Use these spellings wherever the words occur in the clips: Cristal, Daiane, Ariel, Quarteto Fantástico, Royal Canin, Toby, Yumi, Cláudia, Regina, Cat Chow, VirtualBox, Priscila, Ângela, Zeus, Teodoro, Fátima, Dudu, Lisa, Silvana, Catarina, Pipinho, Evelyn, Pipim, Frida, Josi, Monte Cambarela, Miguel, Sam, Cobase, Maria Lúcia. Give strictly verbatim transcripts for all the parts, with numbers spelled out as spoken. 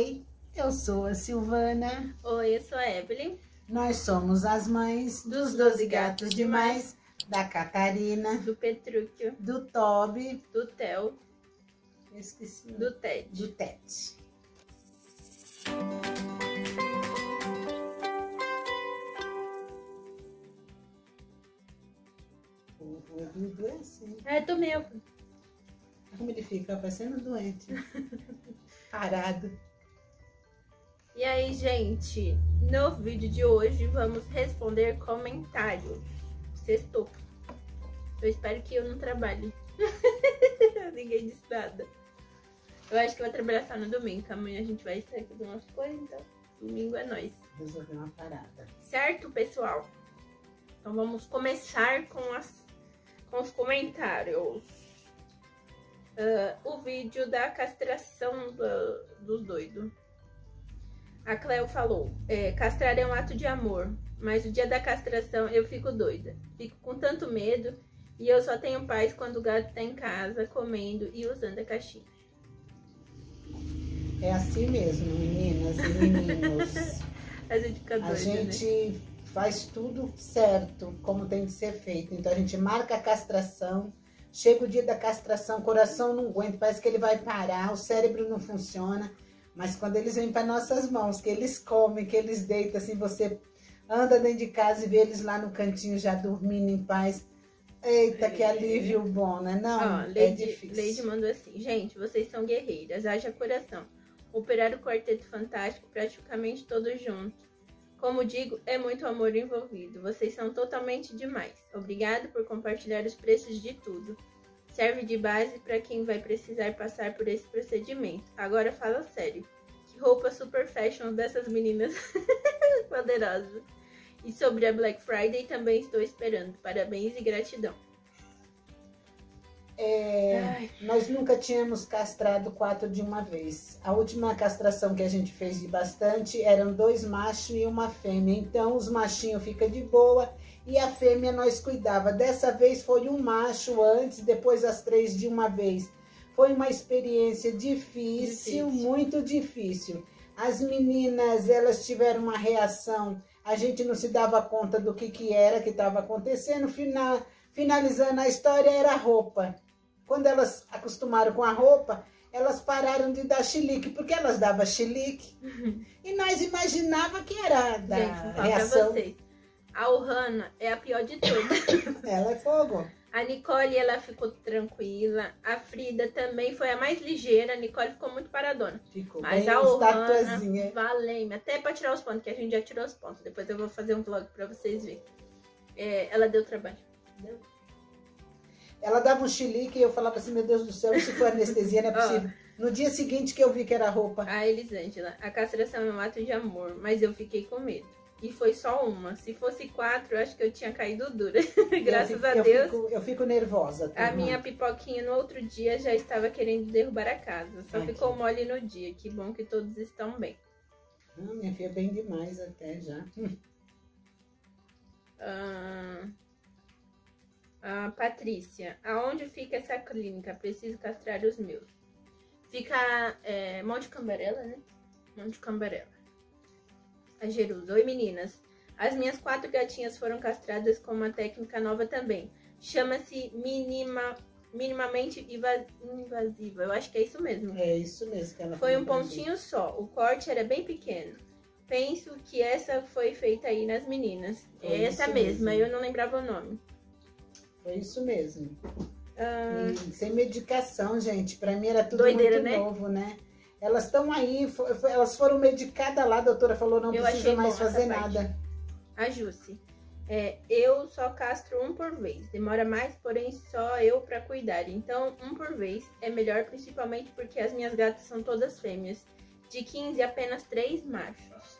Oi, eu sou a Silvana. Oi, eu sou a Evelyn. Nós somos as mães dos doze gatos demais, da Catarina, do Petrúquio, do Toby, do Theo, esqueci, do Tete. Do Tete. É, tô meio. Como ele fica? Parecendo doente. Parado. E aí, gente? No vídeo de hoje, vamos responder comentários. Sextou. Eu espero que eu não trabalhe. Ninguém disse nada. Eu acho que eu vou trabalhar só no domingo. Amanhã a gente vai estar aqui fazendo umas coisas, então domingo é nóis. Resolver uma parada. Certo, pessoal? Então vamos começar com, as, com os comentários. Uh, o vídeo da castração do, dos doidos. A Cleo falou, é, castrar é um ato de amor, mas o dia da castração eu fico doida. Fico com tanto medo e eu só tenho paz quando o gato tá em casa, comendo e usando a caixinha. É assim mesmo, meninas e meninos. A gente fica doida, a gente, né? Faz tudo certo, como tem que ser feito. Então a gente marca a castração. Chega o dia da castração, o coração não aguenta, parece que ele vai parar, o cérebro não funciona. Mas quando eles vêm para nossas mãos, que eles comem, que eles deitam, assim, você anda dentro de casa e vê eles lá no cantinho já dormindo em paz. Eita, que alívio bom, né? Não, ó, Lady, é difícil. Lady mandou assim, gente, vocês são guerreiras, haja coração. Operar o Quarteto Fantástico praticamente todos juntos. Como digo, é muito amor envolvido. Vocês são totalmente demais. Obrigado por compartilhar os preços de tudo. Serve de base para quem vai precisar passar por esse procedimento. Agora fala sério. Que roupa super fashion dessas meninas poderosas. E sobre a Black Friday também estou esperando. Parabéns e gratidão. É, nós nunca tínhamos castrado quatro de uma vez. A última castração que a gente fez de bastante eram dois machos e uma fêmea. Então os machinhos ficam de boa e a fêmea nós cuidava. Dessa vez foi um macho antes, depois as três de uma vez. Foi uma experiência difícil, difícil. muito difícil. As meninas, elas tiveram uma reação. A gente não se dava conta do que, que era que estava acontecendo. Final, finalizando a história, era a roupa. Quando elas acostumaram com a roupa, elas pararam de dar chilique, porque elas davam chilique. Uhum. E nós imaginava que era da Gente, reação. Vocês. A Ohana é a pior de todas. Ela é fogo. A Nicole, ela ficou tranquila. A Frida também foi a mais ligeira. A Estatua ficou muito paradona. Ficou Mas bem a Ohana, valeu. Até para tirar os pontos, que a gente já tirou os pontos. Depois eu vou fazer um vlog para vocês verem. É, ela deu trabalho. Deu. Ela dava um chilique e eu falava assim, meu Deus do céu, se for anestesia não é possível. Oh. No dia seguinte que eu vi que era roupa. A Elisângela, a castração é um ato de amor, mas eu fiquei com medo. E foi só uma. Se fosse quatro, eu acho que eu tinha caído dura. Graças fico, a Deus. Eu fico, eu fico nervosa. A minha pipoquinha no outro dia já estava querendo derrubar a casa. Só Aqui. ficou mole no dia. Que bom que todos estão bem. Ah, minha filha, bem demais até já. Ah... Ah, Patrícia, aonde fica essa clínica? Preciso castrar os meus. Fica é, Monte Cambarela, né? Monte Cambarela. A Jerusa. Oi, meninas. As minhas quatro gatinhas foram castradas com uma técnica nova também. Chama-se minima, minimamente invasiva. Eu acho que é isso mesmo. É isso mesmo. Que ela foi um pontinho só. O corte era bem pequeno. Penso que essa foi feita aí nas meninas. É essa mesma. Eu não lembrava o nome. É isso mesmo. Ah, e, sem medicação, gente. Pra mim era tudo doideira, muito né? novo, né? Elas estão aí, for, elas foram medicadas lá, a doutora falou, não eu precisa mais fazer nada. A Jussi. É, eu só castro um por vez. Demora mais, porém só eu pra cuidar. Então, um por vez é melhor, principalmente porque as minhas gatas são todas fêmeas. De quinze, apenas três machos.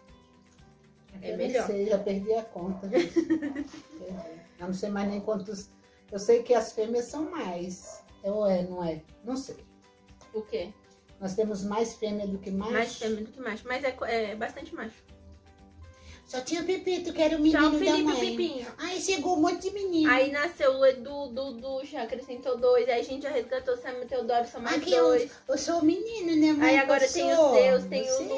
É eu melhor. Não sei, já perdi a conta. Eu não sei mais nem quantos... Eu sei que as fêmeas são mais, é ou é, não é? Não sei. O quê? Nós temos mais fêmea do que macho? Mais fêmea do que macho, mas é, é bastante macho. Só tinha o Pepito, que era o menino o Felipe, da mãe. O Pipinho. Aí chegou um monte de menino. Aí nasceu o Edu, Dudu, já acrescentou dois. Aí a gente já resgatou Sam e Teodoro, são mais Aqui dois. Eu, eu sou o menino, né, mãe? Aí agora eu tem sou. o Zeus, tem Você o Luba,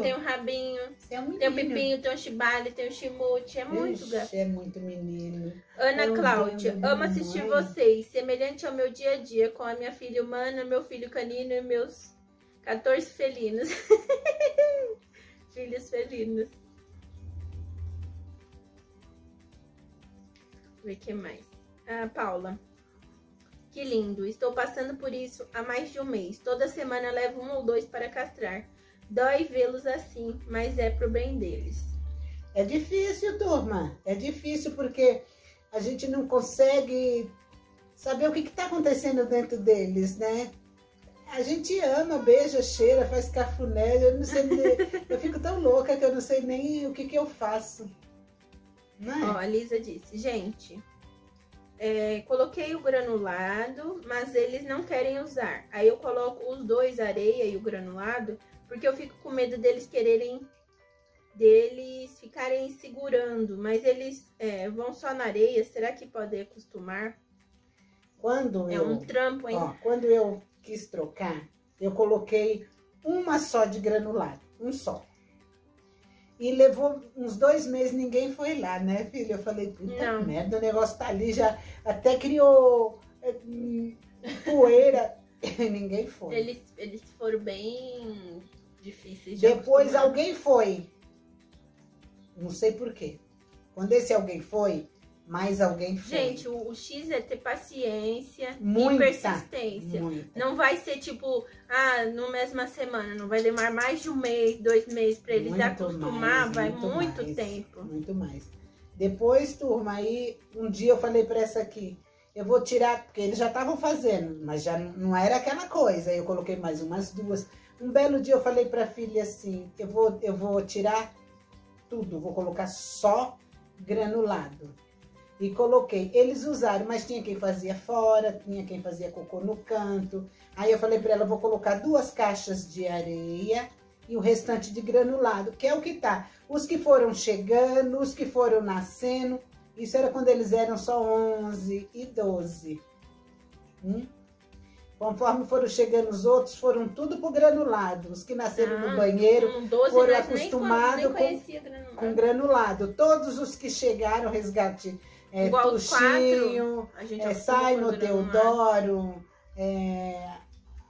é tem o Rabinho, é um tem o Pipinho, tem o Shibali, tem o Shimute. É muito, Gá. É muito menino. Ana eu Cláudia, amo mãe. assistir vocês. Semelhante ao meu dia a dia, com a minha filha humana, meu filho canino e meus quatorze felinos. Filhos felinos. Ver que mais. Ah, Paula. Que lindo. Estou passando por isso há mais de um mês. Toda semana levo um ou dois para castrar. Dói vê-los assim, mas é pro bem deles. É difícil, turma. É difícil porque a gente não consegue saber o que está acontecendo dentro deles, né? A gente ama, beija, cheira, faz cafuné. Eu não sei. Eu fico tão louca que eu não sei nem o que, que eu faço. É? Ó, a Lisa disse, gente, é, coloquei o granulado, mas eles não querem usar. Aí eu coloco os dois, a areia e o granulado, porque eu fico com medo deles quererem, deles ficarem segurando. Mas eles é, vão só na areia, será que pode acostumar? Quando é eu, um trampo, hein? Ó, quando eu quis trocar, eu coloquei uma só de granulado, um só. E levou uns dois meses, ninguém foi lá, né, filha? Eu falei, puta merda, o negócio tá ali, já até criou hum, poeira, ninguém foi. Eles, eles foram bem difíceis de Depois acostumar. Alguém foi, não sei por quê. Quando esse alguém foi, mais alguém foi. Gente, o, o X é ter paciência muita, e persistência. Muita. Não vai ser tipo, ah, na mesma semana, não vai demorar mais de um mês, dois meses para eles muito acostumar, mais, vai muito, muito mais, tempo. Muito mais. Depois, turma, aí um dia eu falei para essa aqui, eu vou tirar, porque eles já estavam fazendo, mas já não era aquela coisa. Aí eu coloquei mais umas duas. Um belo dia eu falei para a filha assim, eu vou, eu vou tirar tudo, vou colocar só granulado. E coloquei, eles usaram, mas tinha quem fazia fora, tinha quem fazia cocô no canto. Aí eu falei pra ela, vou colocar duas caixas de areia e o restante de granulado, que é o que tá. Os que foram chegando, os que foram nascendo, isso era quando eles eram só onze e doze. Hum? Conforme foram chegando os outros, foram tudo pro granulado. Os que nasceram ah, no banheiro um doze, foram acostumados com, com granulado. Todos os que chegaram, resgate... É, Igual Tuxinho, é, Simon, Teodoro, é,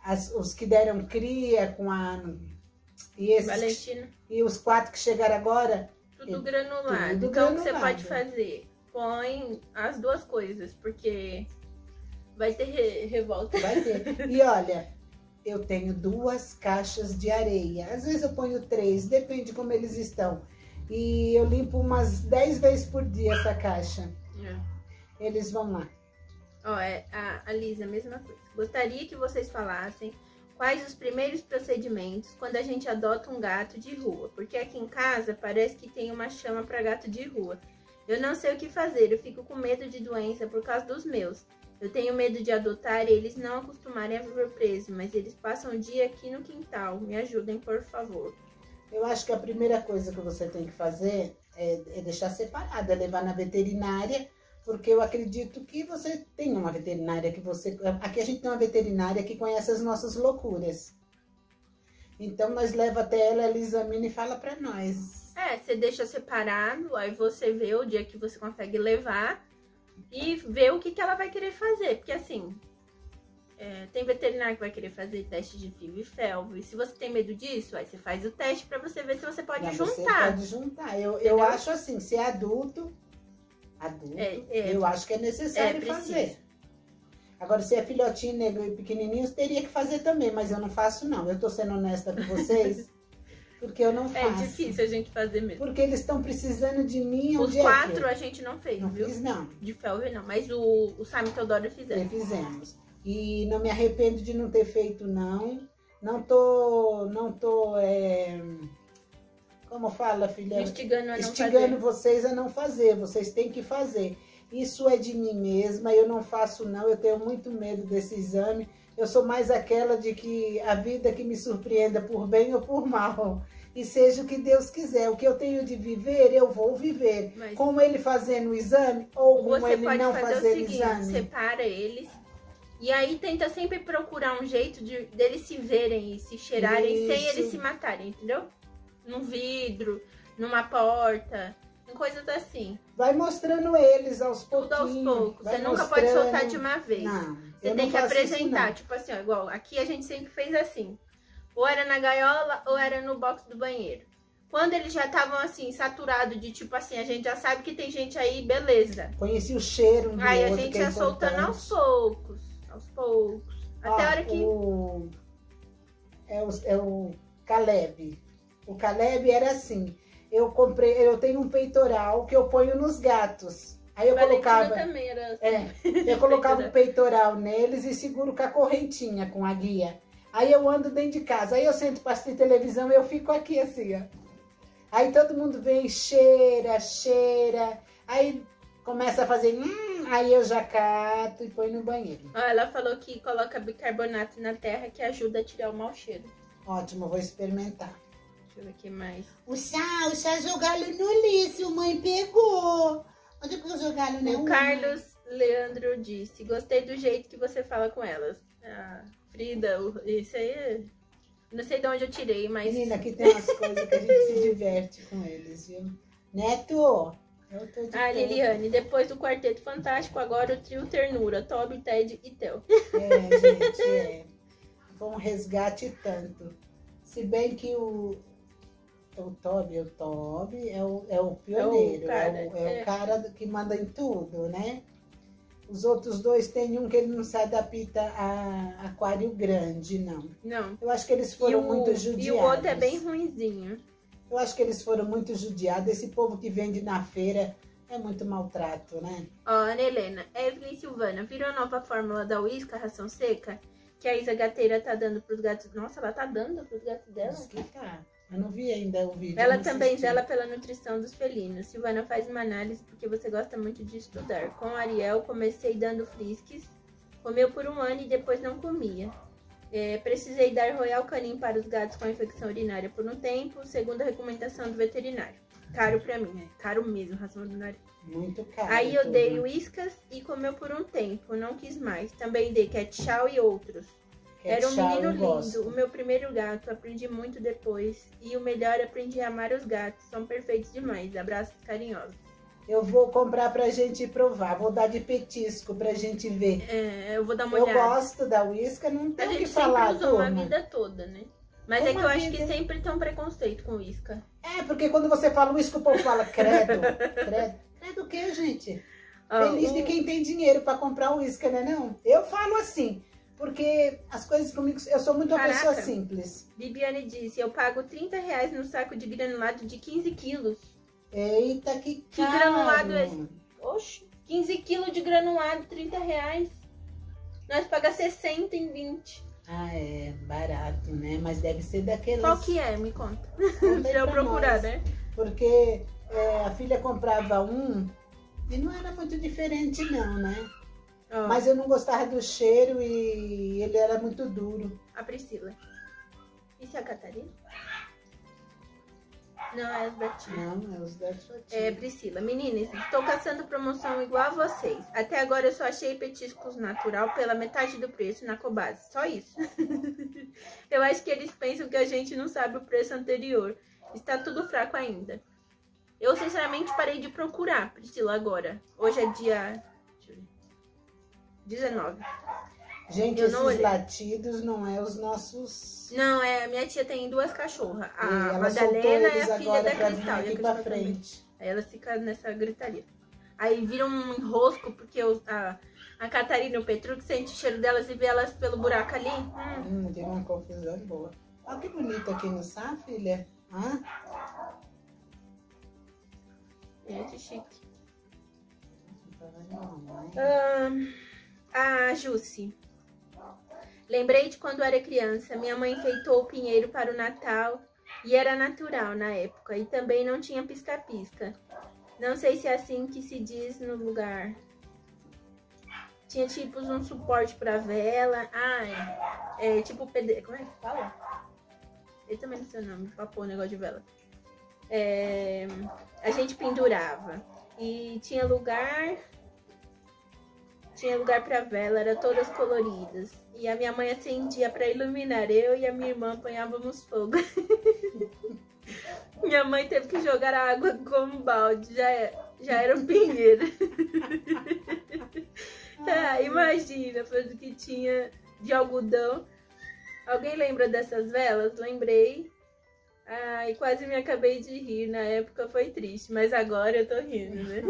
as, os que deram cria com a... E, esses, e os quatro que chegaram agora... Tudo é, granulado. Tudo então, granulado. O que você pode fazer? Põe as duas coisas, porque vai ter re revolta. Vai ter. E olha, eu tenho duas caixas de areia. Às vezes eu ponho três, depende como eles estão. E eu limpo umas dez vezes por dia essa caixa. É. Eles vão lá. Ó, é, a, a Lisa, mesma coisa. Gostaria que vocês falassem quais os primeiros procedimentos quando a gente adota um gato de rua. Porque aqui em casa parece que tem uma chama para gato de rua. Eu não sei o que fazer, eu fico com medo de doença por causa dos meus. Eu tenho medo de adotar e eles não acostumarem a viver preso, mas eles passam o dia aqui no quintal. Me ajudem, por favor. Eu acho que a primeira coisa que você tem que fazer é, é deixar separada, é levar na veterinária, porque eu acredito que você tem uma veterinária que você... Aqui a gente tem uma veterinária que conhece as nossas loucuras. Então, nós leva até ela, ela examina e fala pra nós. É, você deixa separado, aí você vê o dia que você consegue levar e vê o que, que ela vai querer fazer, porque assim... É, tem veterinário que vai querer fazer teste de fio e felvo. E se você tem medo disso, aí você faz o teste pra você ver se você pode Não, juntar. Você pode juntar. Eu, eu acho assim, se é adulto, adulto, é, é, eu acho que é necessário é, fazer. Agora, se é filhotinho, negro e pequenininho, teria que fazer também. Mas eu não faço, não. Eu tô sendo honesta com vocês. Porque eu não faço. É difícil a gente fazer mesmo. Porque eles estão precisando de mim. Os quatro é a gente não fez, não viu? Fiz, não. De felve, não. Mas o, o Sam e o Teodoro fizemos. Fizemos. E não me arrependo de não ter feito, não. Não tô, não tô, é... como fala, filha? Instigando a não Instigando fazer. vocês a não fazer, vocês têm que fazer. Isso é de mim mesma, eu não faço, não, eu tenho muito medo desse exame. Eu sou mais aquela de que a vida que me surpreenda por bem ou por mal. e seja o que Deus quiser. O que eu tenho de viver, eu vou viver. Mas... com ele fazendo o exame ou com ele não fazer, fazer o seguinte, exame. Você separa eles e aí tenta sempre procurar um jeito de, deles se verem e se cheirarem. Isso. Sem eles se matarem, entendeu? Num vidro, numa porta... coisas assim. Vai mostrando eles aos poucos. Tudo aos poucos. Você nunca pode soltar de uma vez. Não, você tem que apresentar. Tipo assim, ó, igual aqui a gente sempre fez assim. Ou era na gaiola ou era no box do banheiro. Quando eles já estavam assim, saturados de tipo assim, a gente já sabe que tem gente aí, beleza. Conheci o cheiro. Aí a gente ia soltando aos poucos. Aos poucos. Até a hora que... O... É, o, é o Caleb. O Caleb era assim... Eu comprei, eu tenho um peitoral que eu ponho nos gatos. Aí eu Valentina colocava. Era assim. É, eu colocava o peitoral neles e seguro com a correntinha, com a guia. Aí eu ando dentro de casa. Aí eu sento pra assistir televisão e eu fico aqui assim, ó. Aí todo mundo vem, cheira, cheira. Aí começa a fazer. Hum, aí eu já cato e ponho no banheiro. Ah, ela falou que coloca bicarbonato na terra que ajuda a tirar o mau cheiro. Ótimo, vou experimentar. Deixa eu ver aqui mais. O chá, o chá jogaram no lixo, mãe pegou. Onde que eu jogaram na O Carlos mãe? Leandro disse, gostei do jeito que você fala com elas. Ah, Frida, isso aí, não sei de onde eu tirei, mas... Menina, aqui tem umas coisas que a gente se diverte com eles, viu? Neto, eu tô de Ah, Liliane, depois do Quarteto Fantástico, agora o trio Ternura, Toby, Ted e Theo. É, gente, é. Bom resgate tanto. Se bem que o... O Toby, o Toby é o, é o pioneiro, é o cara, é o, é é. o cara que manda em tudo, né? Os outros dois, tem um que ele não se adapta a aquário grande, não. Não. Eu acho que eles foram o, muito judiados. E o outro é bem ruinzinho. Eu acho que eles foram muito judiados. Esse povo que vende na feira é muito maltrato, né? Ó, oh, Ana Helena, Evelyn e Silvana, viram a nova fórmula da Whiskas, ração seca? Que a Isa Gateira tá dando pros gatos... Nossa, ela tá dando pros gatos dela? Que tá. Eu não vi ainda o vídeo. Ela também zela pela nutrição dos felinos. Silvana faz uma análise porque você gosta muito de estudar. Com Ariel, comecei dando Friskies. Comeu por um ano e depois não comia. É, precisei dar Royal Canin para os gatos com infecção urinária por um tempo, segundo a recomendação do veterinário. Caro pra mim, é caro mesmo, ração urinária. Muito caro. Aí eu dei Whiskas e comeu por um tempo, não quis mais. Também dei Cat Chow e outros. Era um menino lindo, o meu primeiro gato, aprendi muito depois. E o melhor, aprendi a amar os gatos, são perfeitos demais. Abraços carinhosos. Eu vou comprar pra gente provar, vou dar de petisco pra gente ver. É, eu vou dar uma olhada. Eu gosto da Whiskas, não tem o que falar. A gente usou uma vida toda, né? Mas uma é que eu vida... acho que sempre tem um preconceito com Whiskas. É, porque quando você fala Whiskas, o povo fala credo, credo. Credo o que, gente? Oh, Feliz um... de quem tem dinheiro pra comprar Whiskas, né não? Eu falo assim... Porque as coisas comigo, eu sou muito uma pessoa simples. Bibiane disse, eu pago trinta reais no saco de granulado de quinze quilos. Eita, que caro. Que granulado é esse? Oxe, quinze quilos de granulado, trinta reais. Nós pagamos sessenta em vinte. Ah, é barato, né? Mas deve ser daqueles... Qual que é? Me conta. Deixa eu procurar, né? Porque é, a filha comprava um e não era muito diferente não, né? Oh. Mas eu não gostava do cheiro e ele era muito duro. A Priscila. Isso é a Catarina? Não, é os Betinhos. Não, é os Betinhos. É, Priscila. Meninas, estou caçando promoção igual a vocês. Até agora eu só achei petiscos natural pela metade do preço na Cobase. Só isso. Eu acho que eles pensam que a gente não sabe o preço anterior. Está tudo fraco ainda. Eu, sinceramente, parei de procurar, Priscila, agora. Hoje é dia... dezenove. Gente, eu esses não latidos não é os nossos... Não, é, minha tia tem duas cachorras. A Madalena é a filha da Cristal. Aqui pra frente. Aí elas ficam nessa gritaria. Aí vira um enrosco, porque eu, a, a Catarina e o Petrúquio sente o cheiro delas e vê elas pelo buraco ali. Hum, hum deu uma confusão boa. Olha que bonito aqui, não sabe, filha? Hã? Gente, chique. Hum... Ah, Jussi. Lembrei de quando era criança, minha mãe enfeitou o pinheiro para o Natal e era natural na época e também não tinha pisca-pisca. Não sei se é assim que se diz no lugar. Tinha tipo um suporte para vela. Ah, é, é tipo... Como é que fala? Eu também não sei o nome, papou o negócio de vela. É, a gente pendurava. E tinha lugar... Tinha lugar pra vela, era todas coloridas. E a minha mãe acendia pra iluminar. Eu e a minha irmã apanhávamos fogo. Minha mãe teve que jogar a água com um balde. Já era, já era um pinheiro. Ah, imagina, foi do que tinha de algodão. Alguém lembra dessas velas? Lembrei. Ai, quase me acabei de rir. Na época foi triste, mas agora eu tô rindo, né?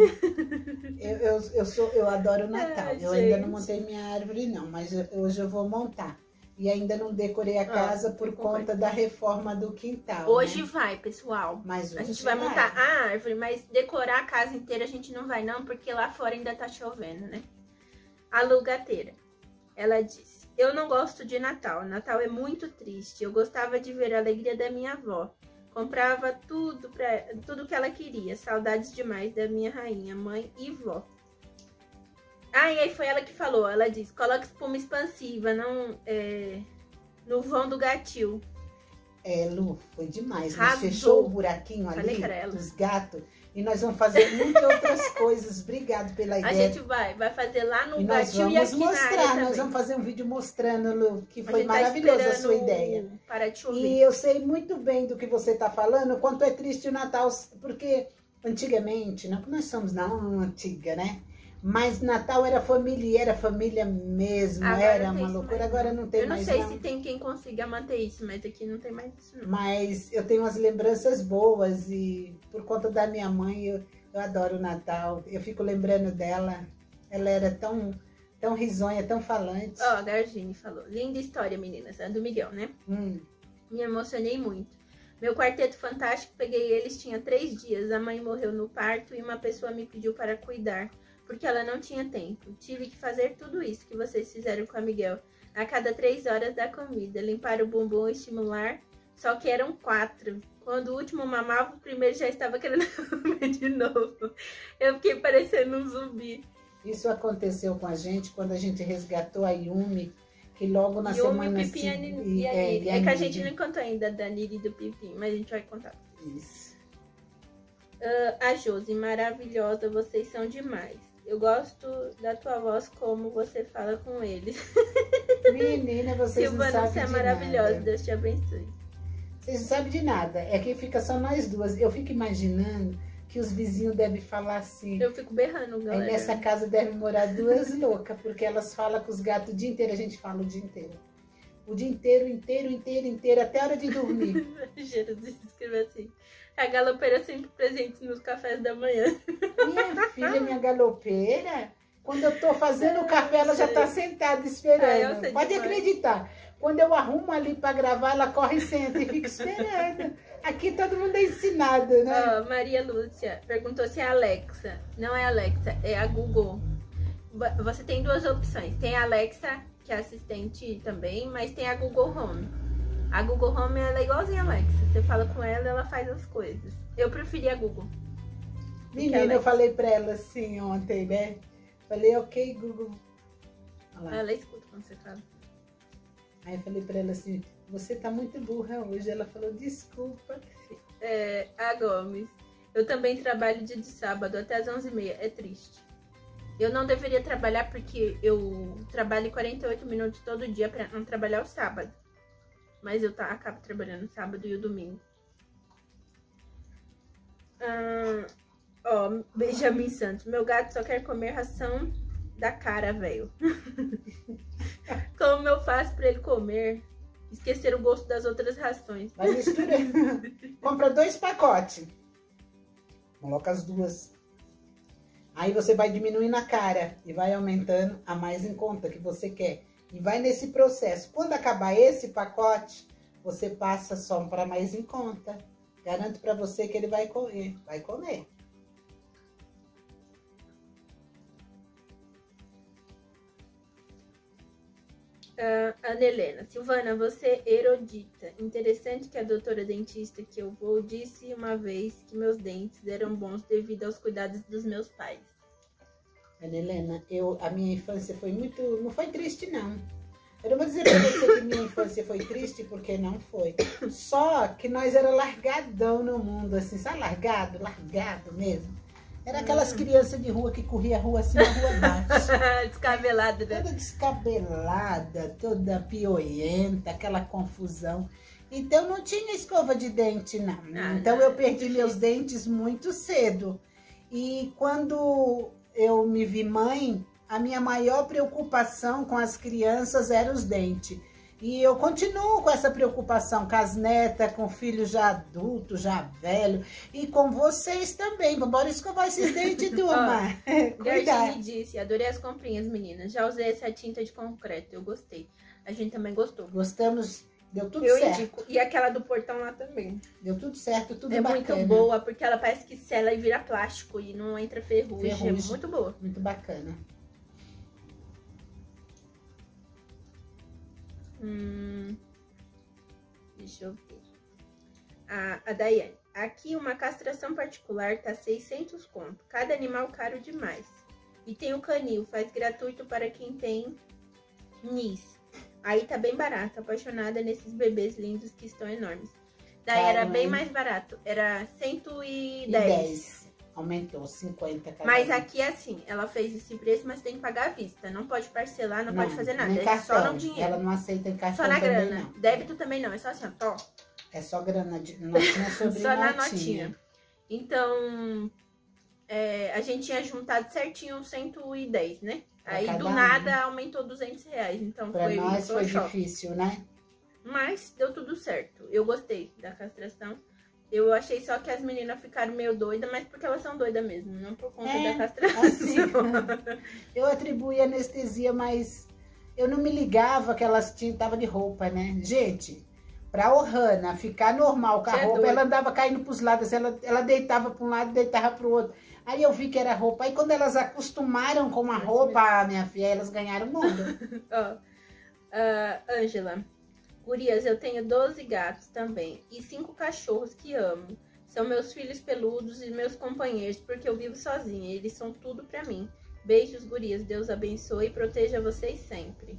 Eu, eu, eu, sou, eu adoro o Natal. Ah, eu gente. ainda não montei minha árvore, não. Mas eu, hoje eu vou montar. E ainda não decorei a casa ah, por conta da reforma do quintal. Hoje né? vai, pessoal. Mas a gente vai, vai montar a árvore, mas decorar a casa inteira a gente não vai, não. Porque lá fora ainda tá chovendo, né? A Lugateira, ela disse: eu não gosto de Natal. Natal é muito triste. Eu gostava de ver a alegria da minha avó. Comprava tudo, pra, tudo que ela queria. Saudades demais da minha rainha, mãe e vó. Ah, e aí foi ela que falou. Ela disse: coloque espuma expansiva não, é, no vão do gatil. É, Lu, foi demais. Mas fechou o buraquinho ali dos gatos. E nós vamos fazer muitas outras coisas. Obrigado pela ideia. A gente vai, vai fazer lá no gatilho e aqui mostrar, na área. Nós vamos fazer um vídeo mostrando, Lu, que foi maravilhosa a sua ideia. Para de chover. E eu sei muito bem do que você está falando, quanto é triste o Natal, porque antigamente, não que nós somos não antiga, né? Mas Natal era família, era família mesmo, agora era uma loucura, mais, agora não tem mais. Eu não mais, sei não. se tem quem consiga manter isso, mas aqui não tem mais isso não. Mas eu tenho umas lembranças boas e por conta da minha mãe, eu, eu adoro o Natal, eu fico lembrando dela, ela era tão, tão risonha, tão falante. Ó, oh, a Gargine falou, linda história meninas, é do Miguel, né? Hum. Me emocionei muito. Meu Quarteto Fantástico, peguei eles, tinha três dias, a mãe morreu no parto e uma pessoa me pediu para cuidar. Porque ela não tinha tempo. Tive que fazer tudo isso que vocês fizeram com a Miguel. A cada três horas da comida. Limpar o bumbum, estimular. Só que eram quatro. Quando o último mamava, o primeiro já estava querendo comer de novo. Eu fiquei parecendo um zumbi. Isso aconteceu com a gente quando a gente resgatou a Yumi. Que logo na Yumi, semana... Yumi, Pipim se... e a Niri. É, é que a gente não contou ainda da Niri e do Pipim. Mas a gente vai contar. Isso. Uh, a Josi, maravilhosa. Vocês são demais. Eu gosto da tua voz como você fala com eles. Menina, vocês Silvana, não sabem você é de maravilhosa, nada. Deus te abençoe. Vocês não sabem de nada, é que fica só nós duas. Eu fico imaginando que os vizinhos devem falar assim. Eu fico berrando, galera. Aí nessa casa devem morar duas loucas, porque elas falam com os gatos o dia inteiro, a gente fala o dia inteiro. O dia inteiro, inteiro, inteiro, inteiro, até a hora de dormir. Jesus, escreveu assim. A galopeira sempre presente nos cafés da manhã. Minha filha, minha galopeira, quando eu tô fazendo o café, ela já tá sentada esperando. Ah, pode acreditar. Quando eu arrumo ali pra gravar, ela corre e senta e fica esperando. Aqui todo mundo é ensinado, né? Oh, Maria Lúcia perguntou se é a Alexa. Não é a Alexa, é a Google. Você tem duas opções. Tem a Alexa, que é assistente também, mas tem a Google Home. A Google Home, ela é igualzinha a Alexa. Você fala com ela, ela faz as coisas. Eu preferi a Google. Menina, eu falei pra ela assim ontem, né? Falei, ok, Google. Ela escuta quando você fala. Aí eu falei pra ela assim, você tá muito burra hoje. Ela falou, desculpa. É, a Gomes. Eu também trabalho dia de sábado até as onze e meia. É triste. Eu não deveria trabalhar porque eu trabalho quarenta e oito minutos todo dia pra não trabalhar o sábado. Mas eu tá, acabo trabalhando sábado e o domingo. Ah, ó, Benjamin Santos. Meu gato só quer comer ração da cara, velho. Como eu faço pra ele comer? Esquecer o gosto das outras rações. Mas mistura. Compra dois pacotes. Coloca as duas. Aí você vai diminuindo a cara. E vai aumentando a mais em conta que você quer. E vai nesse processo. Quando acabar esse pacote, você passa só para mais em conta. Garanto para você que ele vai comer. Vai comer. Uh, Ana Helena. Silvana, você é erudita. Interessante que a doutora dentista que eu vou disse uma vez que meus dentes eram bons devido aos cuidados dos meus pais. Ana Helena, eu, a minha infância foi muito... Não foi triste, não. Eu não vou dizer pra você que minha infância foi triste, porque não foi. Só que nós era largadão no mundo, assim, sabe? Largado, largado mesmo. Era aquelas hum. crianças de rua que corria a rua assim, a rua baixa. Descabelada, né? Toda descabelada, toda pioienta, aquela confusão. Então não tinha escova de dente, não. Ah, então não. Eu perdi meus dentes muito cedo. E quando eu me vi mãe, a minha maior preocupação com as crianças era os dentes. E eu continuo com essa preocupação com as netas, com filho já adulto, já velho. E com vocês também. Bora escovar esses dentes, turma. Cuidado. Me disse, adorei as comprinhas, meninas. Já usei essa tinta de concreto, eu gostei. A gente também gostou. Gostamos, deu tudo eu certo. Indico. E aquela do portão lá também. Deu tudo certo, tudo é bacana. É muito boa, porque ela parece que sela e vira plástico e não entra ferrugem. ferrugem. É muito boa. Muito bacana. Hum, deixa eu ver. A, a Daiane. Aqui uma castração particular tá seiscentos conto. Cada animal caro demais. E tem o canil, faz gratuito para quem tem N I S. Aí tá bem barato. Apaixonada nesses bebês lindos que estão enormes. Daí Caramba. Era bem mais barato. Era cento e dez. Aumentou cinquenta. Cada mas aqui é assim, ela fez esse preço, mas tem que pagar à vista. Não pode parcelar, não, não pode fazer nada. É cartão, só no dinheiro. Ela não aceita em cartão. Só na grana. Não. Débito também não, é só assim, ó. É só grana, de, notinha sobre só notinha. Na notinha. Então, é, a gente tinha juntado certinho cento e dez, né? Pra aí do nada um. Aumentou duzentos reais. Então pra foi, nós foi, foi difícil, né? Mas deu tudo certo. Eu gostei da castração. Eu achei só que as meninas ficaram meio doidas, mas porque elas são doidas mesmo, não por conta é, da castração. Assim, eu atribuí anestesia, mas eu não me ligava que elas tinham de roupa, né? Gente, pra Ohana ficar normal com a Você roupa, é ela andava caindo pros lados, ela, ela deitava pra um lado, deitava pro outro. Aí eu vi que era roupa. Aí quando elas acostumaram com a roupa, minha filha, elas ganharam o mundo. Ó, oh, Ângela. Uh, Gurias, eu tenho doze gatos também e cinco cachorros que amo. São meus filhos peludos e meus companheiros, porque eu vivo sozinha. Eles são tudo pra mim. Beijos, gurias. Deus abençoe e proteja vocês sempre.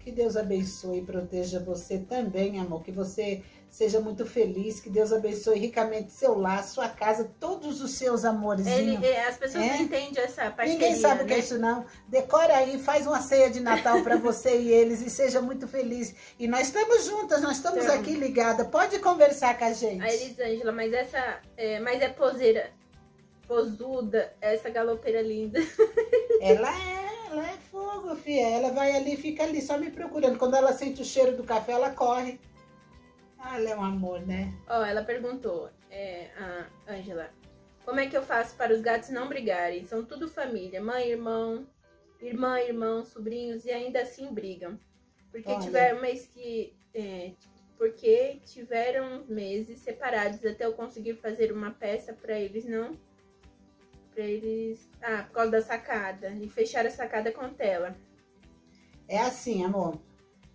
Que Deus abençoe e proteja você também, amor. Que você seja muito feliz. Que Deus abençoe ricamente seu lar, sua casa, todos os seus amorzinhos. Ele, as pessoas é? Não entendem essa parceria. Ninguém sabe o né? que é isso, não. Decora aí, faz uma ceia de Natal para você e eles e seja muito feliz. E nós estamos juntas, nós estamos então, aqui ligadas. Pode conversar com a gente. A Elisângela, mas essa é, mas é poseira, posuda, essa galopeira linda. Ela é. Ela é fogo, filha. Ela vai ali e fica ali, só me procurando. Quando ela sente o cheiro do café, ela corre. Ah, ela é um amor, né? Ó, oh, ela perguntou, é, a Ângela, como é que eu faço para os gatos não brigarem? São tudo família, mãe, irmão, irmã, irmão, sobrinhos, e ainda assim brigam. Porque Olha. tiveram mês que... É, porque tiveram meses separados até eu conseguir fazer uma peça para eles não... Pra eles... Ah, por causa da sacada. E fechar a sacada com tela. É assim, amor.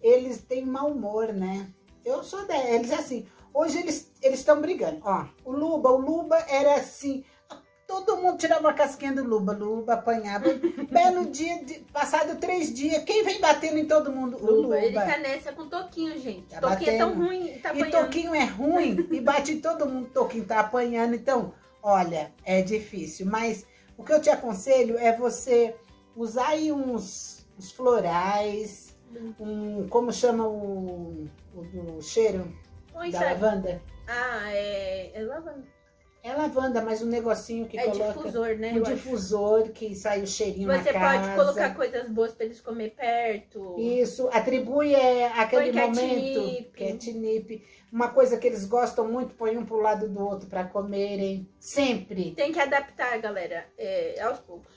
Eles têm mau humor, né? Eu sou deles, assim. Hoje eles estão brigando. Ó, o Luba, o Luba era assim. Todo mundo tirava a casquinha do Luba. Luba apanhava. Belo dia, de, passado três dias. Quem vem batendo em todo mundo? O Luba. Luba. Ele tá nessa com toquinho, gente. Tá toquinho batendo. É tão ruim. Tá apanhando. E toquinho é ruim. E bate em todo mundo. Toquinho tá apanhando. Então... Olha, é difícil, mas o que eu te aconselho é você usar aí uns, uns florais, um, como chama o, o, o cheiro pois da é. lavanda? Ah, é, é lavanda. É lavanda, mas um negocinho que é coloca... É difusor, né? Um difusor acho. Que sai o cheirinho você na casa. Você pode colocar coisas boas para eles comer perto. Isso, atribui é, aquele põe momento... Catnip. Uma coisa que eles gostam muito, põe um pro lado do outro para comerem. Sempre. Tem que adaptar, galera, é, aos poucos.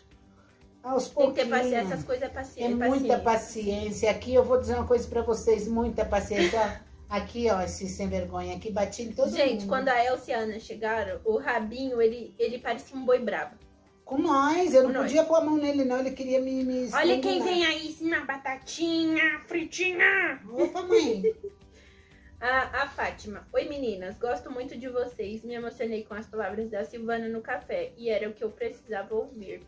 Aos pouquinhos. Tem que ter paciência, essas coisas é paciência. É muita paciência. paciência. Aqui eu vou dizer uma coisa para vocês, muita paciência. Aqui, ó, esse sem vergonha aqui, bati em todo Gente, mundo. Quando a Elsa e a Ana chegaram, o Rabinho, ele, ele parecia um boi brabo. Com nós, eu não Com podia nós. pôr a mão nele, não, ele queria me... me Olha quem vem aí, uma batatinha, fritinha. Opa, mãe. a, a Fátima. Oi, meninas, gosto muito de vocês, me emocionei com as palavras da Silvana no café, e era o que eu precisava ouvir.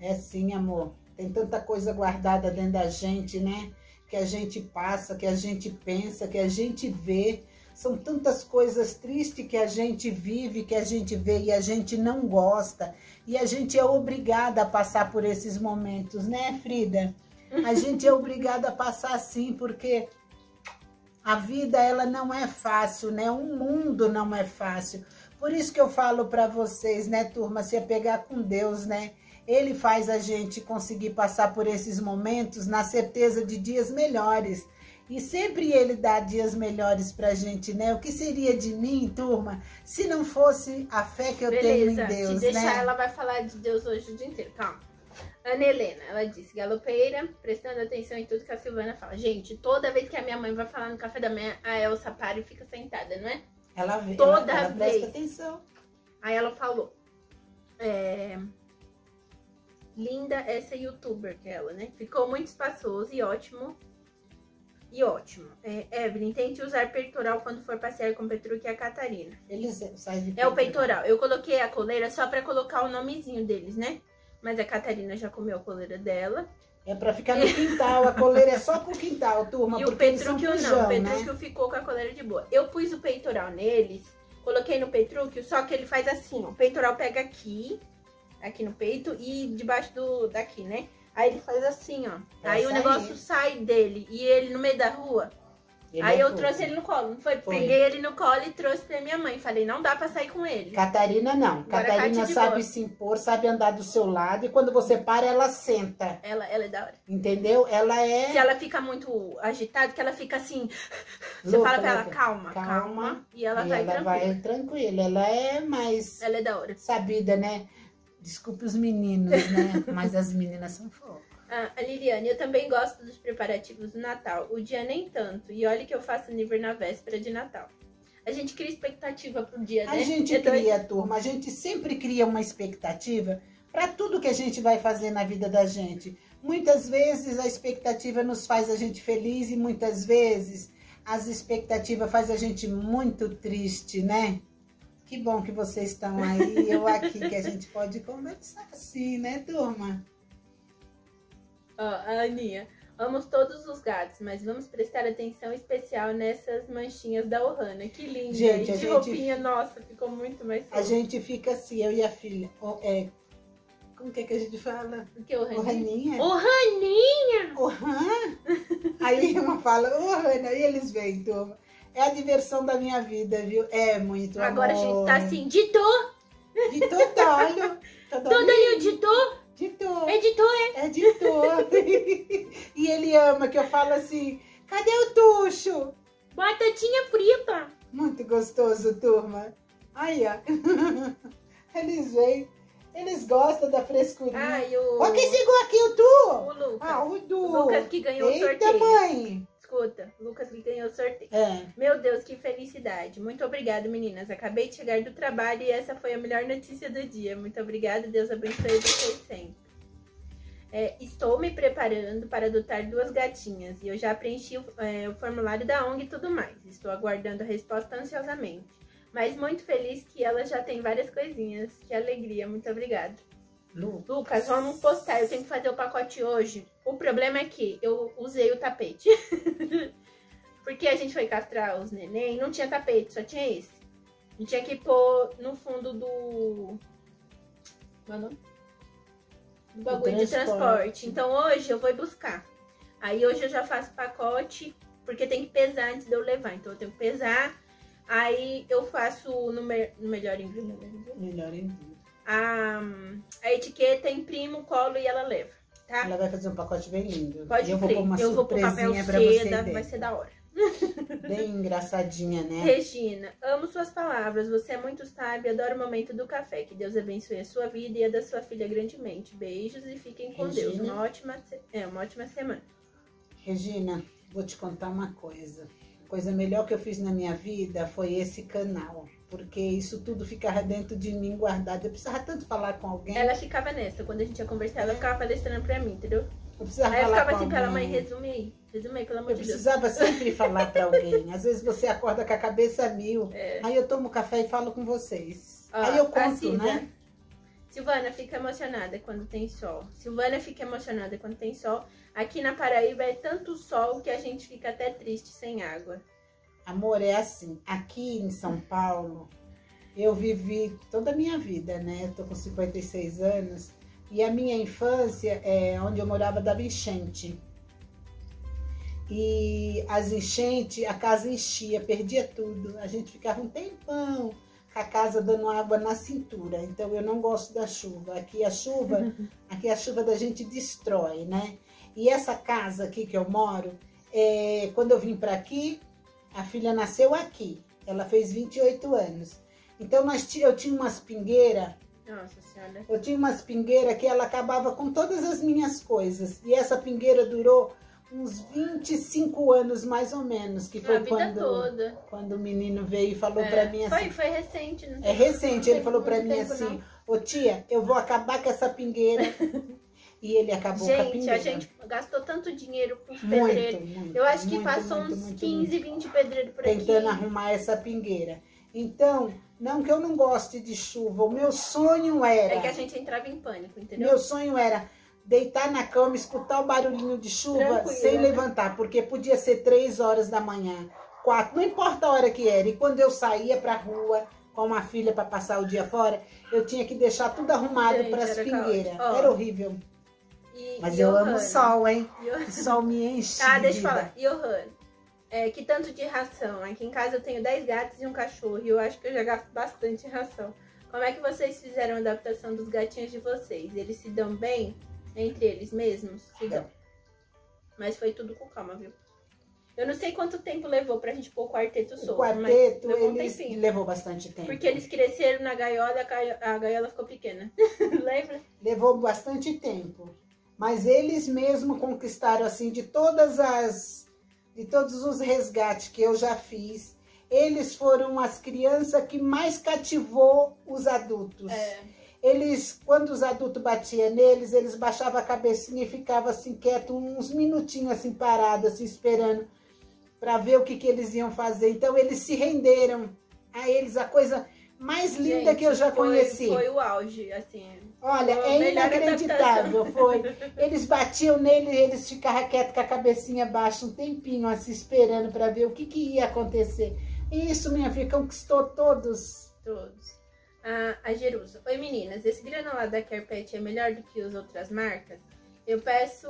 É sim, amor, tem tanta coisa guardada dentro da gente, né? que a gente passa, que a gente pensa, que a gente vê. São tantas coisas tristes que a gente vive, que a gente vê e a gente não gosta. E a gente é obrigada a passar por esses momentos, né, Frida? A gente é obrigada a passar assim, porque a vida, ela não é fácil, né? O mundo não é fácil. Por isso que eu falo para vocês, né, turma, se apegar com Deus, né? Ele faz a gente conseguir passar por esses momentos na certeza de dias melhores. E sempre ele dá dias melhores pra gente, né? O que seria de mim, turma, se não fosse a fé que eu Beleza, tenho em Deus, se né? deixar, ela vai falar de Deus hoje o dia inteiro, calma. Ana Helena, ela disse, galopeira, prestando atenção em tudo que a Silvana fala. Gente, toda vez que a minha mãe vai falar no café da manhã, a Elsa para e fica sentada, não é? Ela vê, toda ela, ela vez. Presta atenção. Aí ela falou, é... linda essa youtuber que ela, né? Ficou muito espaçoso e ótimo. E ótimo. É, Evelyn, tente usar peitoral quando for passear com o Petrúquio e a Catarina. Eles saem de peitoral. É o peitoral. Eu coloquei a coleira só pra colocar o nomezinho deles, né? Mas a Catarina já comeu a coleira dela. É pra ficar no quintal. A coleira é só pro quintal, turma. E o Petrúquio pijão, não. O Petrúquio, né, ficou com a coleira de boa. Eu pus o peitoral neles, coloquei no Petrúquio, só que ele faz assim, ó. O peitoral pega aqui, aqui no peito e debaixo do, daqui, né? Aí ele faz assim, ó. Aí o negócio sai dele e ele no meio da rua. Aí eu trouxe ele no colo, não foi? Peguei ele no colo e trouxe pra minha mãe. Falei, não dá pra sair com ele. Catarina não. Catarina sabe se impor, sabe andar do seu lado. E quando você para, ela senta. Ela, ela é da hora. Entendeu? Ela é... Se ela fica muito agitada, que ela fica assim... Você fala pra ela, calma, calma. E ela vai tranquila. Ela vai tranquila. Ela é mais... Ela é da hora. Sabida, né? Desculpe os meninos, né? Mas as meninas são foco. Ah, a Liliane, eu também gosto dos preparativos do Natal. O dia nem tanto. E olha que eu faço aniversário na véspera de Natal. A gente cria expectativa pro dia, né? A gente cria, turma. A gente sempre cria uma expectativa para tudo que a gente vai fazer na vida da gente. Muitas vezes a expectativa nos faz a gente feliz e muitas vezes as expectativas faz a gente muito triste, né? Que bom que vocês estão aí, eu aqui, que a gente pode conversar assim, né, turma? Ó, oh, a Aninha, amamos todos os gatos, mas vamos prestar atenção especial nessas manchinhas da Ohana. Que linda, gente, e de roupinha, gente, nossa, ficou muito mais feliz. A gente fica assim, eu e a filha, oh, é... Como que é que a gente fala? O que? Ohaninha? Ohaninha! Ohan? Aí uma fala, Ohana, e eles vêm, turma. É a diversão da minha vida, viu? É muito amor. Agora a gente tá assim, de dor. De totalho. Todo aí o de dor. De dor. É de dor, é? É de dor. E ele ama, que eu falo assim, cadê o tucho? Batatinha frita. Muito gostoso, turma. Aí, ó. Eles vêm. Eles gostam da frescurinha. Ai, o... Ó, quem chegou aqui, o Tu? O Lucas. Ah, o Du. O Lucas que ganhou o sorteio. Eita, mãe. Escuta, Lucas que ganhou o sorteio. É. Meu Deus, que felicidade. Muito obrigada, meninas. Acabei de chegar do trabalho e essa foi a melhor notícia do dia. Muito obrigada. Deus abençoe vocês sempre. É, estou me preparando para adotar duas gatinhas. E eu já preenchi o, é, o formulário da ONG e tudo mais. Estou aguardando a resposta ansiosamente. Mas muito feliz que ela já tem várias coisinhas. Que alegria. Muito obrigada. Lucas. Lucas, vamos postar. Eu tenho que fazer o pacote hoje. O problema é que eu usei o tapete. Porque a gente foi castrar os neném, não tinha tapete, só tinha esse. A gente tinha que pôr no fundo do... Qual é o nome? Do bagulho de transporte. Então hoje eu vou buscar. Aí hoje eu já faço pacote, porque tem que pesar antes de eu levar. Então eu tenho que pesar. Aí eu faço no, me... no melhor envio. Melhor envio. A, a etiqueta, imprimo, colo e ela leva, tá? Ela vai fazer um pacote bem lindo. Pode eu vou pôr uma eu vou pôr papel seda, vai ser da hora. Bem engraçadinha, né? Regina, amo suas palavras, você é muito sábia, adoro o momento do café. Que Deus abençoe a sua vida e a da sua filha grandemente. Beijos e fiquem com Regina, Deus. Uma ótima, é, uma ótima semana. Regina, vou te contar uma coisa. A coisa melhor que eu fiz na minha vida foi esse canal. Porque isso tudo ficava dentro de mim, guardado. Eu precisava tanto falar com alguém. Ela ficava nessa. Quando a gente ia conversar, ela ficava palestrando pra mim, entendeu? Eu precisava aí eu falar ficava assim alguém. Pra ela, mãe, resume aí. Resume aí, pelo amor eu de Deus. Eu precisava sempre falar pra alguém. Às vezes você acorda com a cabeça mil. É. Aí eu tomo café e falo com vocês. Ó, aí eu conto, né? Silvana fica emocionada quando tem sol. Silvana fica emocionada quando tem sol. Aqui na Paraíba é tanto sol que a gente fica até triste sem água. Amor, é assim. Aqui em São Paulo, eu vivi toda a minha vida, né? Eu tô com cinquenta e seis anos. E a minha infância, é onde eu morava, dava enchente. E as enchentes, a casa enchia, perdia tudo. A gente ficava um tempão com a casa dando água na cintura. Então eu não gosto da chuva. Aqui a chuva, aqui a chuva da gente destrói, né? E essa casa aqui que eu moro, é, quando eu vim para aqui, a filha nasceu aqui. Ela fez vinte e oito anos. Então nós, eu tinha umas pingueiras. Nossa senhora. Eu tinha umas pingueiras que ela acabava com todas as minhas coisas. E essa pingueira durou uns vinte e cinco anos, mais ou menos, que foi quando, quando o menino veio e falou é, pra mim assim... Foi, foi recente. Não é recente, ele falou pra mim tempo, assim, ô tia, eu vou acabar com essa pingueira. E ele acabou gente, com a pingueira. Gente, a gente gastou tanto dinheiro com os pedreiros. Muito, muito, eu acho muito, que passou muito, uns muito, quinze, muito, vinte pedreiros por tentando aqui. Tentando arrumar essa pingueira. Então, não que eu não goste de chuva, o meu sonho era... É que a gente entrava em pânico, entendeu? Meu sonho era... deitar na cama, escutar o barulhinho de chuva tranquilo, sem levantar, porque podia ser três horas da manhã, quatro, não importa a hora que era. E quando eu saía pra rua com uma filha para passar o dia fora, eu tinha que deixar tudo arrumado para as pingueiras. Oh. Era horrível. E, Mas e eu Ohana. amo o sol, hein? O sol me enche. Ah, deixa eu falar. E Ohana, é, que tanto de ração? Aqui em casa eu tenho dez gatos e um cachorro, e eu acho que eu já gasto bastante ração. Como é que vocês fizeram a adaptação dos gatinhos de vocês? Eles se dão bem? Entre eles mesmos, se dão. Mas foi tudo com calma, viu? Eu não sei quanto tempo levou pra gente pôr o quarteto solto. O quarteto, mas um eles tempinho, levou bastante tempo. Porque eles cresceram na gaiola, a gaiola ficou pequena. Lembra? Levou bastante tempo. Mas eles mesmos conquistaram, assim, de todas as... De todos os resgates que eu já fiz, eles foram as crianças que mais cativou os adultos. É... Eles, quando os adultos batiam neles, eles baixavam a cabecinha e ficavam assim quieto uns minutinhos assim parados, assim, esperando para ver o que, que eles iam fazer. Então eles se renderam a eles, a coisa mais linda Gente, que eu já foi, conheci. Foi o auge, assim. Olha, é inacreditável, adaptação. foi. Eles batiam nele e eles ficavam quietos com a cabecinha baixa um tempinho, assim, esperando para ver o que, que ia acontecer. E isso, minha filha, conquistou todos. Todos. A, a Jerusa. Oi meninas, esse granulado da Carpet é melhor do que as outras marcas? Eu peço,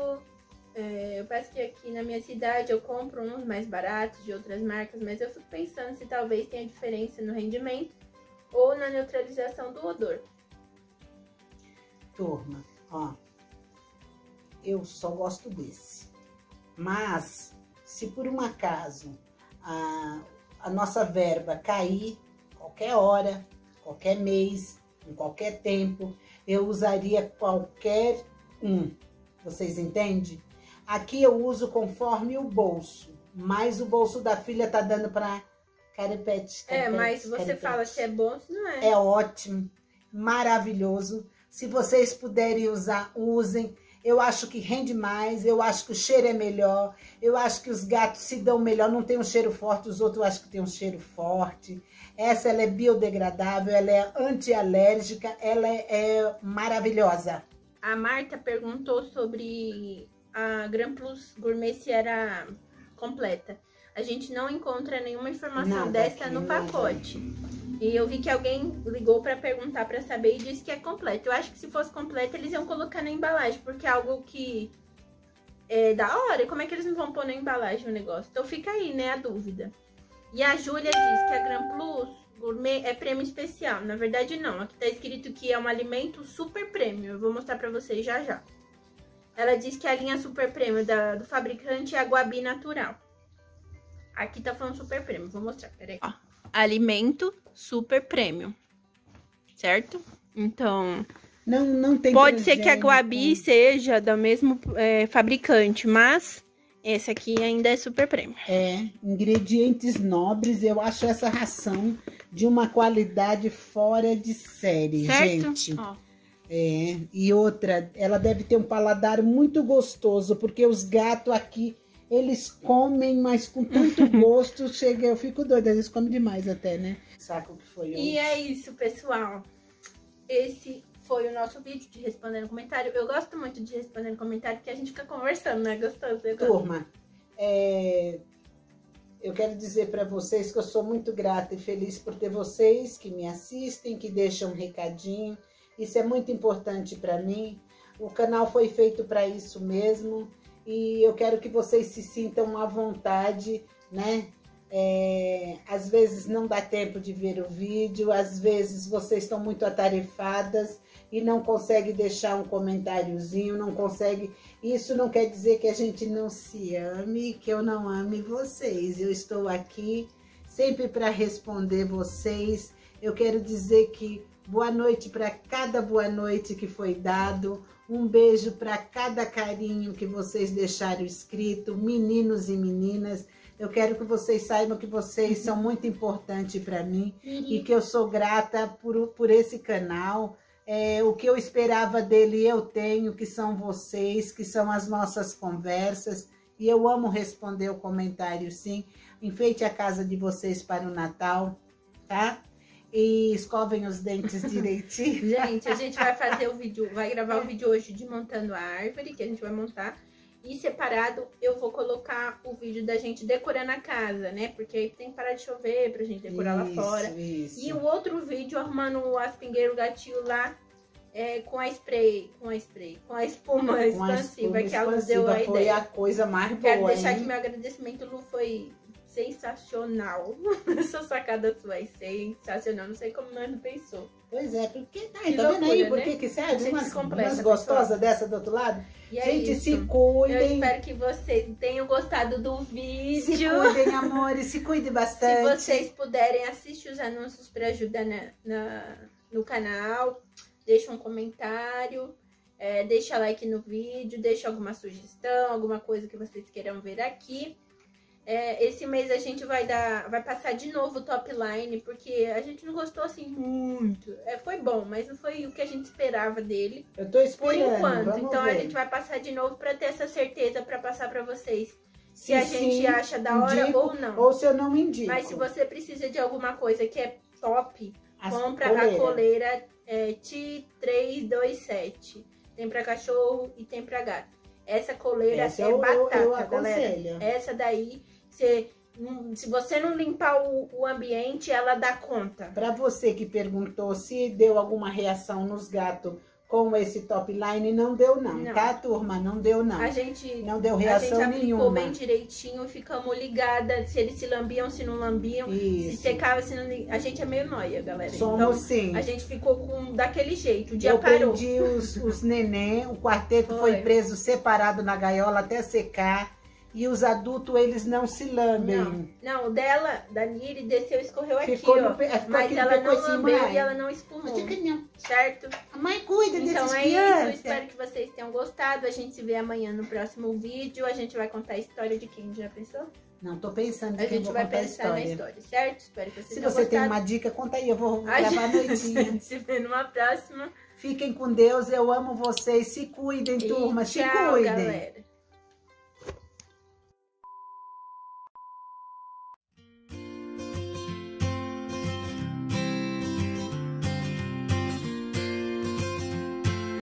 é, eu peço que aqui na minha cidade eu compro uns mais baratos de outras marcas, mas eu fico pensando se talvez tenha diferença no rendimento ou na neutralização do odor. Turma, ó, eu só gosto desse, mas se por um acaso a, a nossa verba cair qualquer hora, qualquer mês, em qualquer tempo, eu usaria qualquer um, vocês entendem? Aqui eu uso conforme o bolso, mas o bolso da filha tá dando pra carpete. É, mas você carpete. fala se é bom, se não é. É ótimo, maravilhoso. Se vocês puderem usar, usem. Eu acho que rende mais, eu acho que o cheiro é melhor, eu acho que os gatos se dão melhor, não tem um cheiro forte, os outros eu acho que tem um cheiro forte. Essa ela é biodegradável, ela é antialérgica, ela é, é maravilhosa. A Marta perguntou sobre a Gran Plus Gourmet se era completa. A gente não encontra nenhuma informação nada dessa no pacote. Nada. E eu vi que alguém ligou pra perguntar pra saber e disse que é completo. Eu acho que se fosse completo, eles iam colocar na embalagem, porque é algo que é da hora. Como é que eles não vão pôr na embalagem o negócio? Então fica aí, né, a dúvida. E a Júlia diz que a Gran Plus Gourmet é prêmio especial. Na verdade, não. Aqui tá escrito que é um alimento super prêmio. Eu vou mostrar pra vocês já já. Ela diz que a linha super prêmio da, do fabricante é a Guabi Natural. Aqui tá falando super prêmio. Vou mostrar, peraí. Ó, alimento... super prêmio, certo? Então, não, não tem pode ser que a Guabi seja do mesmo é, fabricante, mas esse aqui ainda é super prêmio. É, ingredientes nobres, eu acho essa ração de uma qualidade fora de série, certo? Gente. Ó. É, e outra, ela deve ter um paladar muito gostoso, porque os gatos aqui... eles comem, mas com tanto gosto, chega, eu fico doida, às vezes come demais até, né? Saco que foi hoje. E é isso, pessoal. Esse foi o nosso vídeo de respondendo comentário. Eu gosto muito de respondendo comentário, porque a gente fica conversando, né? Gostoso. Turma, é... eu quero dizer para vocês que eu sou muito grata e feliz por ter vocês que me assistem, que deixam um recadinho. Isso é muito importante para mim. O canal foi feito para isso mesmo. E eu quero que vocês se sintam à vontade, né? É, às vezes não dá tempo de ver o vídeo, às vezes vocês estão muito atarefadas e não conseguem deixar um comentáriozinho, não consegue. Isso não quer dizer que a gente não se ame, que eu não ame vocês. Eu estou aqui sempre para responder vocês. Eu quero dizer que boa noite para cada boa noite que foi dado. Um beijo para cada carinho que vocês deixaram escrito, meninos e meninas. Eu quero que vocês saibam que vocês são muito importantes para mim e que eu sou grata por, por esse canal. É, o que eu esperava dele eu tenho, que são vocês, que são as nossas conversas. E eu amo responder o comentário, sim. Enfeite a casa de vocês para o Natal, tá? E escovem os dentes direitinho. Gente, a gente vai fazer o vídeo, vai gravar o vídeo hoje de montando a árvore, que a gente vai montar. E separado, eu vou colocar o vídeo da gente decorando a casa, né? Porque aí tem que parar de chover pra gente decorar isso, lá fora. Isso. E o outro vídeo arrumando o aspingueiro gatilho lá é, com a spray, com a spray, com a espuma com expansiva, a espuma que ela expansiva deu a foi ideia. Foi a coisa mais boa, Quero deixar hein? aqui meu agradecimento, Lu, foi sensacional. Essa sacada sua é sensacional, não sei como nós não pensou. Pois é, porque tá, que tá loucura, vendo aí por né? que serve umas, umas gostosas dessa do outro lado? E gente, é se cuidem. Eu espero que vocês tenham gostado do vídeo. Se cuidem, amores, se cuidem bastante. Se vocês puderem assistir os anúncios para ajudar na, na, no canal, deixa um comentário, é, deixa like no vídeo, deixa alguma sugestão, alguma coisa que vocês queiram ver aqui. É, esse mês a gente vai dar, vai passar de novo o top line, porque a gente não gostou assim muito. É, foi bom, mas não foi o que a gente esperava dele. Eu tô esperando. Por enquanto. Então ver. a gente vai passar de novo para ter essa certeza, para passar para vocês se sim, a gente sim, acha da hora indico, ou não. Ou se eu não indico. Mas se você precisa de alguma coisa que é top, As compra coleira. a coleira é, T três dois sete. Tem para cachorro e tem para gato. Essa coleira Essa é eu, batata, eu, eu galera. Essa daí... Você, se você não limpar o, o ambiente, ela dá conta. Para você que perguntou se deu alguma reação nos gatos com esse top line, não deu não, não, tá, turma? Não deu não. A gente não deu reação a gente nenhuma. Bem direitinho, ficamos ligadas se eles se lambiam, se não lambiam, Isso. se secava, se não... A gente é meio nóia, galera. Somos então, sim. A gente ficou com daquele jeito, o dia Eu parou. Eu perdi os, os neném, o quarteto foi. foi preso separado na gaiola até secar. E os adultos, eles não se lambem. Não, não, o dela, da Niri, desceu e escorreu ficou aqui, no, ó. Ficou mas aqui ela não lambeu e ela não espumou. Certo? A mãe cuida desses então, é crianças. Então é isso, espero que vocês tenham gostado. A gente se vê amanhã no próximo vídeo. A gente vai contar a história de quem já pensou? Não, tô pensando em quem vou contar a história. A gente vai pensar na história, certo? Espero que vocês tenham gostado. Se você tem uma dica, conta aí, eu vou gravar a noitinha. A gente se vê numa próxima. Fiquem com Deus, eu amo vocês. Se cuidem, turma, se cuidem. Tchau, galera.